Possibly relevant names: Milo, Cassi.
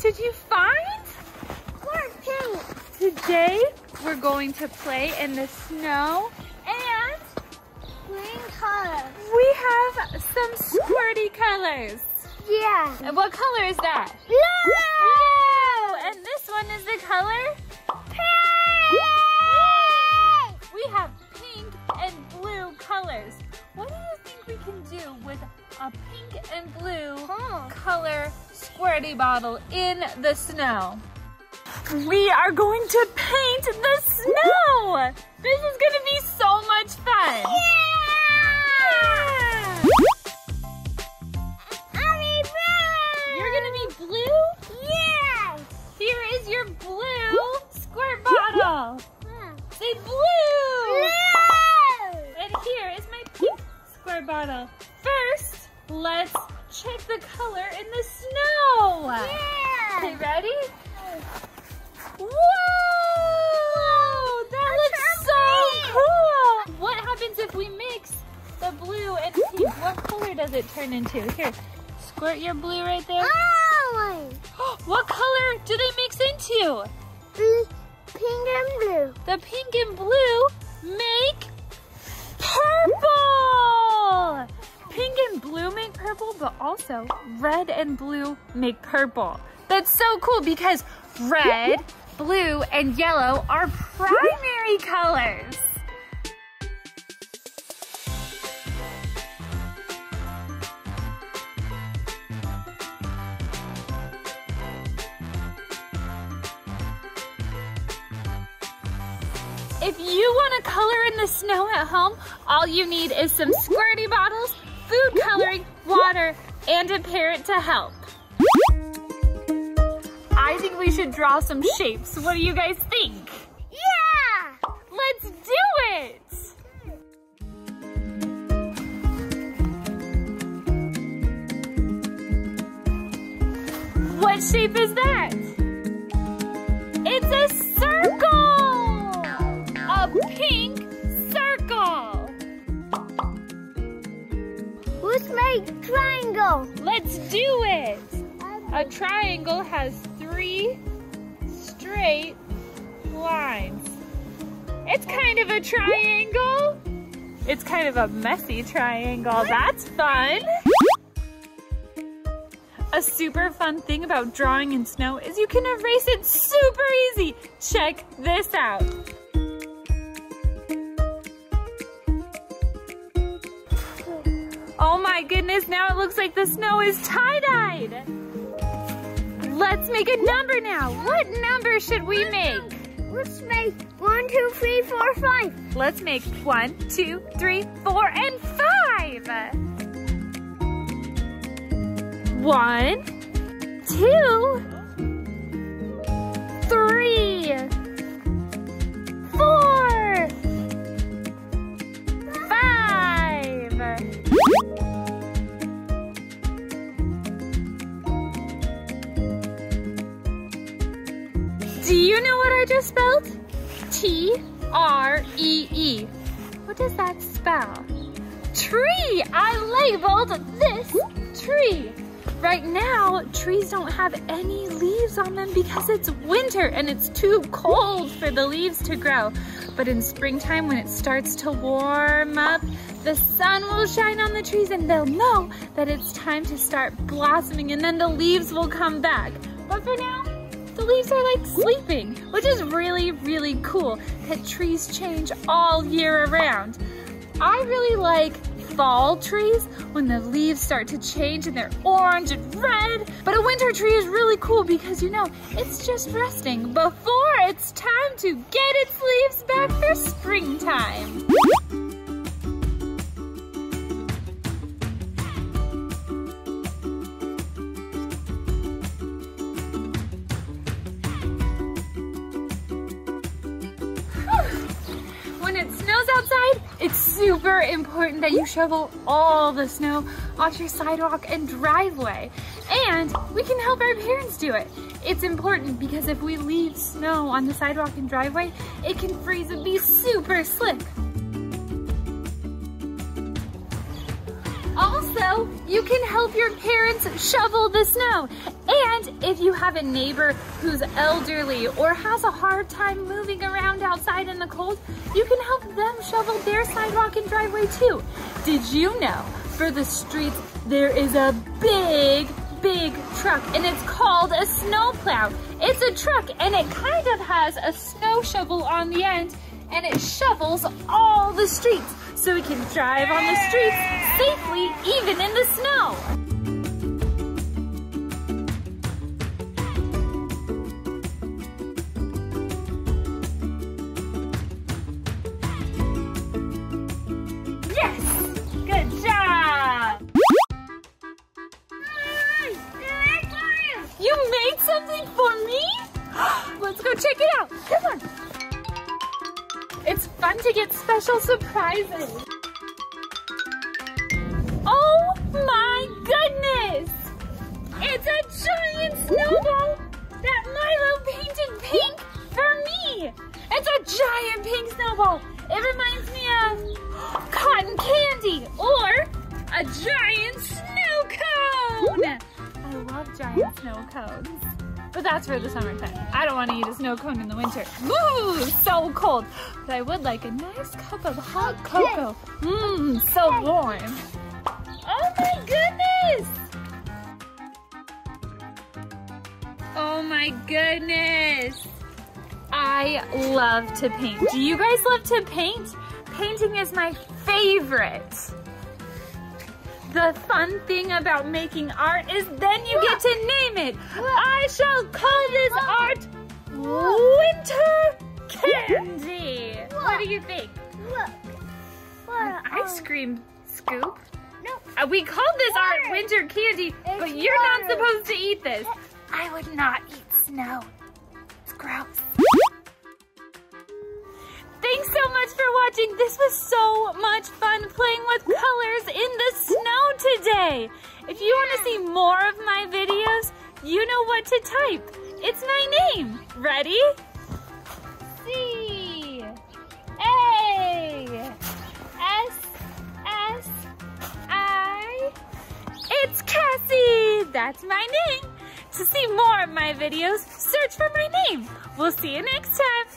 Did you find? We're playing. Today we're going to play in the snow and green colors. We have some squirty colors. Yeah. And what color is that? Blue! And this one is the color? Pink! We have pink and blue colors. What do you think we can do with a pink and blue color squirty bottle in the snow? We are going to paint the snow! This is gonna be so much fun! Yeah! I'll be blue! You're gonna be blue? Yeah! Here is your blue squirt bottle! Say blue! Blue! And here is my pink squirt bottle. First, let's check the color in the snow! Yeah! You ready? Whoa! That looks so cool! What happens if we mix the blue and pink? What color does it turn into? Here, squirt your blue right there. Oh! What color do they mix into? Pink and blue. The pink and blue make purple! Pink and blue make purple, but also red and blue make purple. That's so cool because red, blue, and yellow are primary colors. If you want to color in the snow at home, all you need is some squirty bottles, food coloring, water, and a parent to help. I think we should draw some shapes. What do you guys think? Yeah! Let's do it! What shape is that? It's a circle! A pink circle! Let's make a triangle. Let's do it! A triangle has three straight lines. It's kind of a triangle. It's kind of a messy triangle. That's fun. A super fun thing about drawing in snow is you can erase it super easy. Check this out. Oh my goodness, now it looks like the snow is tie-dyed. Let's make a number now. What number should we make? Let's make 1, 2, 3, 4, 5. Let's make 1, 2, 3, 4, and 5. 1, 2, 3, 4, 5. Do you know what I just spelled? T-R-E-E. What does that spell? Tree! I labeled this tree. Right now, trees don't have any leaves on them because it's winter and it's too cold for the leaves to grow. But in springtime, when it starts to warm up, the sun will shine on the trees and they'll know that it's time to start blossoming, and then the leaves will come back. But for now, the leaves are like sleeping, which is really, really cool that trees change all year around. I really like fall trees when the leaves start to change and they're orange and red, but a winter tree is really cool because, you know, it's just resting before it's time to get its leaves back for springtime. It's super important that you shovel all the snow off your sidewalk and driveway. And we can help our parents do it. It's important because if we leave snow on the sidewalk and driveway, it can freeze and be super slick. Also, You can help your parents shovel the snow. And if you have a neighbor who's elderly or has a hard time moving around outside in the cold, you can help them shovel their sidewalk and driveway too. Did you know for the streets there is a big truck, and it's called a snowplow. It's a truck and it kind of has a snow shovel on the end, and it shovels all the streets so we can drive on the streets safely even in the snow. Yes! Good job! You made something for me? Let's go check it out. Come on. It's fun to get special surprises. Oh my goodness! It's a giant snowball that Milo painted pink for me! It's a giant pink snowball! It reminds me of cotton candy or a giant snow cone! I love giant snow cones. But that's for the summertime. I don't want to eat a snow cone in the winter. Woo! So cold. But I would like a nice cup of hot cocoa. Mmm, so warm. Oh my goodness! Oh my goodness! I love to paint. Do you guys love to paint? Painting is my favorite. The fun thing about making art is then you get to name it. I shall call this art Winter Candy. What do you think? Look. An ice cream scoop. No. We called this art Winter Candy, but you're not supposed to eat this. I would not eat snow. It's gross. Thanks so much for watching. This was so much fun playing with colors in the snow today. If you want to see more of my videos, you know what to type. It's my name. Ready? C-A-S-S-I. It's Cassi. That's my name. To see more of my videos, search for my name. We'll see you next time.